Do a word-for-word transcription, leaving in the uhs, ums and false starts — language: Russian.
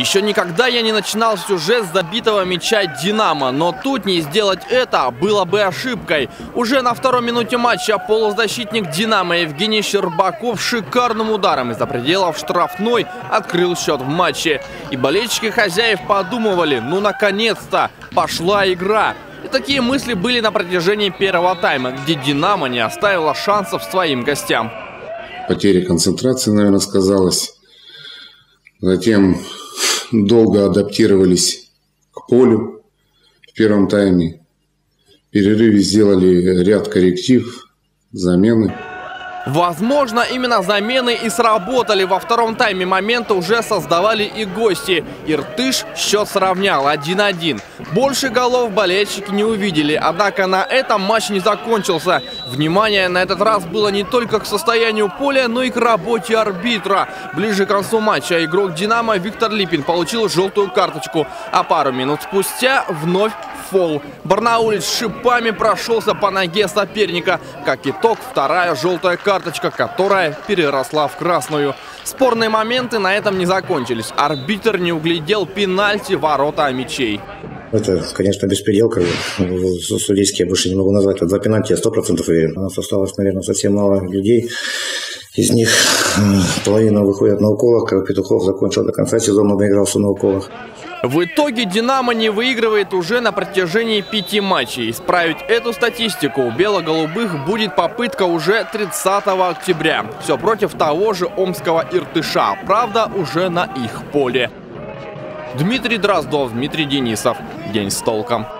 Еще никогда я не начинал сюжет с забитого мяча «Динамо», но тут не сделать это было бы ошибкой. Уже на второй минуте матча полузащитник «Динамо» Евгений Щербаков шикарным ударом из-за пределов штрафной открыл счет в матче. И болельщики хозяев подумывали: ну наконец-то пошла игра. И такие мысли были на протяжении первого тайма, где «Динамо» не оставила шансов своим гостям. Потеря концентрации, наверное, сказалась. Затем долго адаптировались к полю в первом тайме. В перерыве сделали ряд корректив, замены. Возможно, именно замены и сработали. Во втором тайме моменты уже создавали и гости. Иртыш счет сравнял один-один. Больше голов болельщики не увидели. Однако на этом матч не закончился. Внимание на этот раз было не только к состоянию поля, но и к работе арбитра. Ближе к концу матча игрок «Динамо» Виктор Липин получил желтую карточку. А пару минут спустя вновь фол. Барнаулец шипами прошелся по ноге соперника. Как итог, вторая желтая карточка. Карточка, которая переросла в красную. Спорные моменты на этом не закончились. Арбитр не углядел пенальти, ворота мячей. Это, конечно, беспредел. Судейский я больше не могу назвать. Вот два пенальти я сто процентов уверен. У нас осталось, наверное, совсем мало людей. Из них половина выходит на уколах. Петухов закончил до конца сезона, доигрался на уколах. В итоге «Динамо» не выигрывает уже на протяжении пяти матчей. Исправить эту статистику у бело-голубых будет попытка уже тридцатого октября. Все против того же омского «Иртыша». Правда, уже на их поле. Дмитрий Дроздов, Дмитрий Денисов. День с толком.